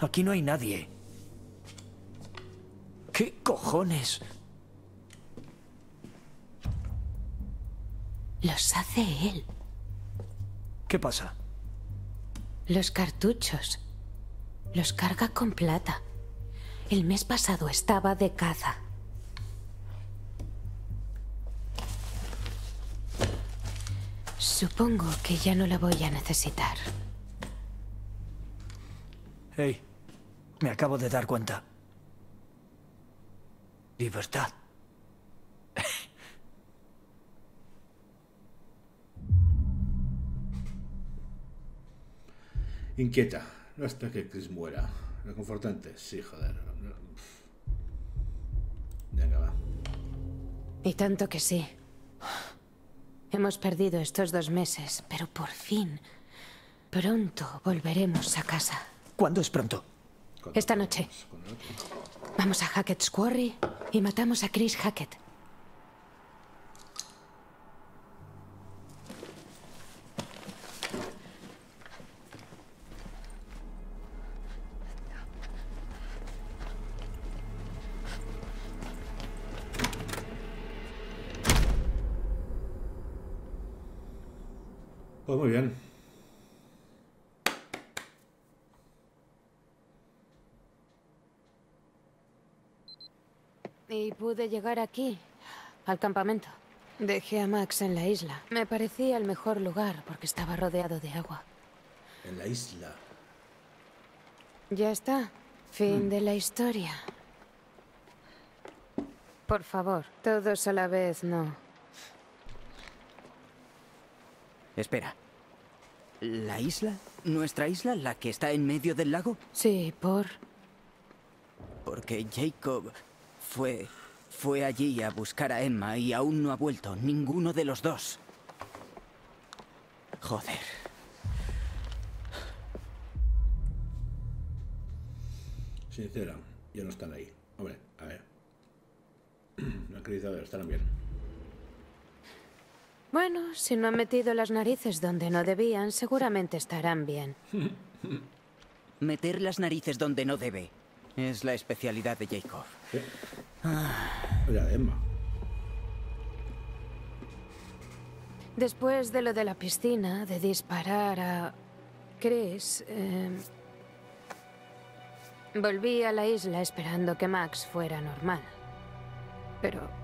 Aquí no hay nadie. ¿Qué cojones? Los hace él. ¿Qué pasa? Los cartuchos. Los carga con plata. El mes pasado estaba de caza. Supongo que ya no la voy a necesitar. Hey. Me acabo de dar cuenta. Libertad. Inquieta. No hasta que Chris muera. Reconfortante. Sí, joder. Venga, va. Y tanto que sí. Hemos perdido estos dos meses, pero por fin, pronto volveremos a casa. ¿Cuándo es pronto? Esta noche. Vamos a Hackett's Quarry y matamos a Chris Hackett. Pues muy bien. Y pude llegar aquí, al campamento. Dejé a Max en la isla. Me parecía el mejor lugar porque estaba rodeado de agua. En la isla. Ya está. Fin mm. de la historia. Por favor, todos a la vez, no. Espera. ¿La isla? ¿Nuestra isla? ¿La que está en medio del lago? Sí, por... Porque Jacob... Fue... fue allí a buscar a Emma y aún no ha vuelto, ninguno de los dos. Joder. Sincera, ya no están ahí. Hombre, a ver. No acreditado, estarán bien. Bueno, si no han metido las narices donde no debían, seguramente estarán bien. Meter las narices donde no debe. Es la especialidad de Jacob. ¿Qué? Ah. La de Emma. Después de lo de la piscina, de disparar a Chris, eh, Volví a la isla esperando que Max fuera normal. Pero...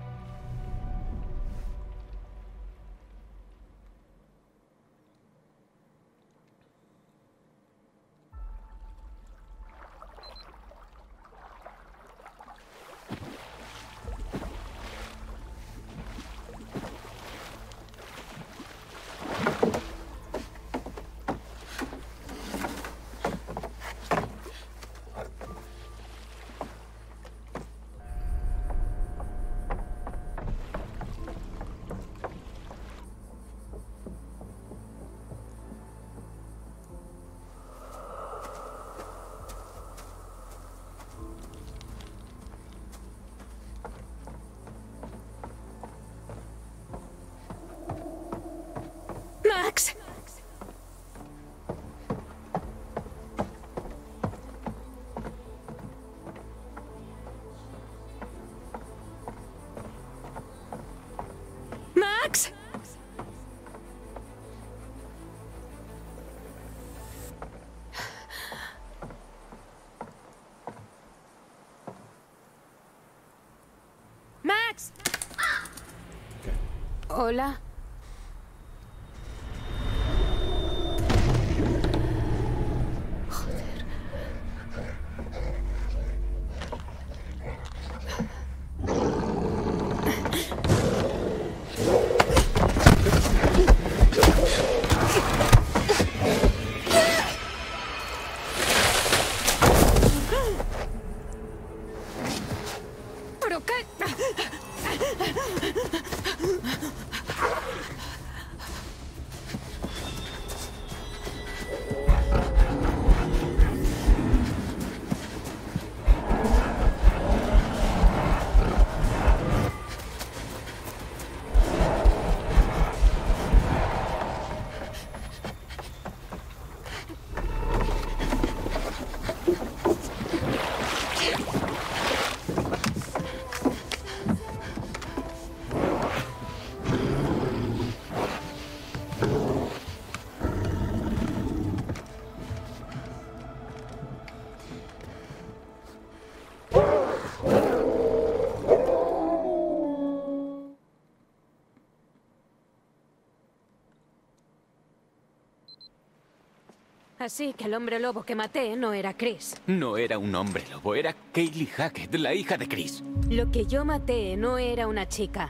Max. Max. Max. Hola. Así que el hombre lobo que maté no era Chris. No era un hombre lobo, era Kaylee Hackett, la hija de Chris. Lo que yo maté no era una chica.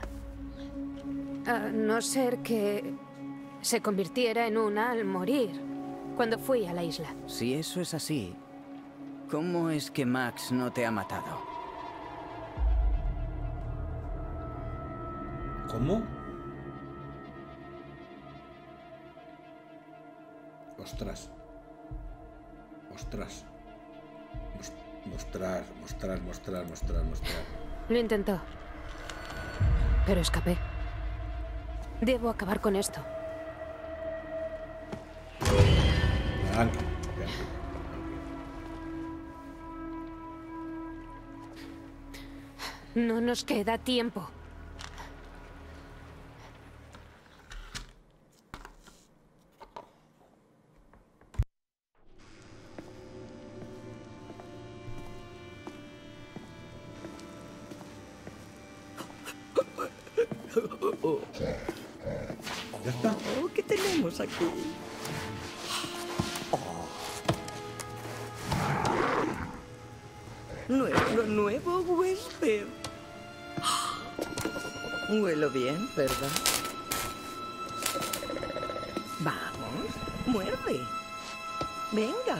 A no ser que se convirtiera en una al morir, cuando fui a la isla. Si eso es así, ¿cómo es que Max no te ha matado? ¿Cómo? Ostras. Mostrar, mostrar, mostrar, mostrar, mostrar, mostrar. Lo intentó, pero escapé. Debo acabar con esto. Blanca, blanca. No nos queda tiempo. ¿Ya está? Oh, ¿qué tenemos aquí? Oh. Nuestro nuevo huésped. Huelo bien, ¿verdad? Vamos, muerde. Venga.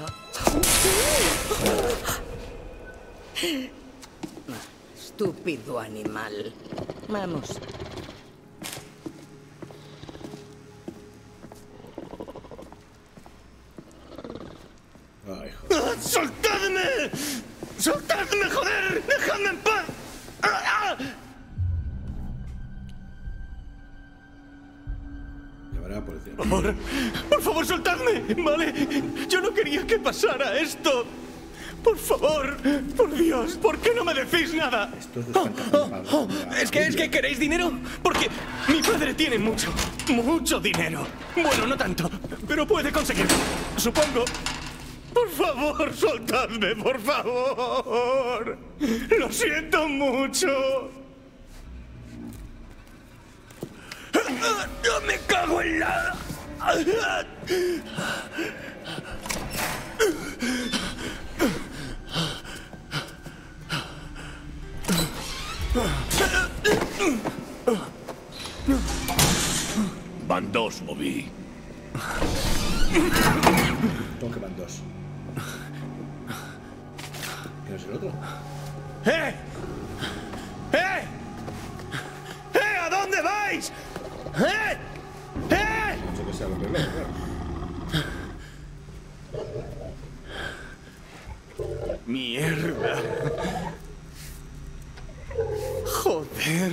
Sí. Estúpido animal. Vamos. ¡Soltadme! ¡Soltadme, joder! ¡Déjame en paz! ¡Ah! Llamará a la policía. Por favor, por favor, soltadme, ¿vale? Yo no quería que pasara esto. Por favor, por Dios, ¿por qué no me decís nada? Esto es, oh, oh, oh. ¿Es que es que queréis dinero? Porque mi padre tiene mucho, mucho dinero. Bueno, no tanto, pero puede conseguirlo, supongo. Por favor, soltadme, por favor. Lo siento mucho. ¡No me cago en nada! Van dos, Bobby. ¿Cómo que van dos? ¿Quién es el otro? ¡Eh! ¡Eh! ¡Eh! ¿A dónde vais? ¡Eh! ¡Eh! No sé que sea lo primero, claro. ¡Mierda! ¡Joder!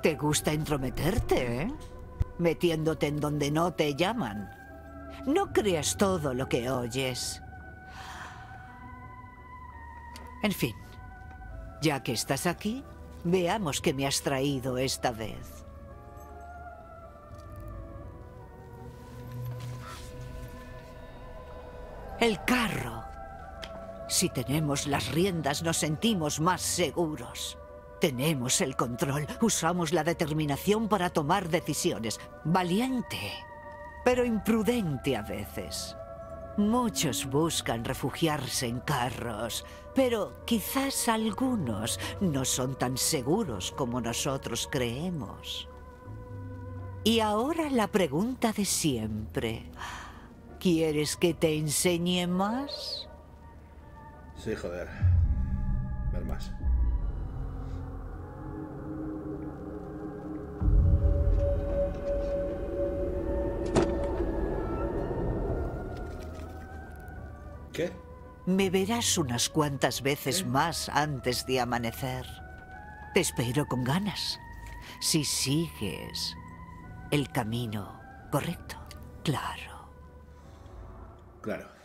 Te gusta intrometerte, ¿eh? Metiéndote en donde no te llaman. No creas todo lo que oyes. En fin, ya que estás aquí, veamos qué me has traído esta vez. El carro. Si tenemos las riendas, nos sentimos más seguros. Tenemos el control, usamos la determinación para tomar decisiones. Valiente, pero imprudente a veces. Muchos buscan refugiarse en carros, pero quizás algunos no son tan seguros como nosotros creemos. Y ahora la pregunta de siempre. ¿Quieres que te enseñe más? Sí, joder. Ver más. ¿Qué? Me verás unas cuantas veces ¿Eh? más antes de amanecer. Te espero con ganas. Si sigues el camino correcto, claro. Claro.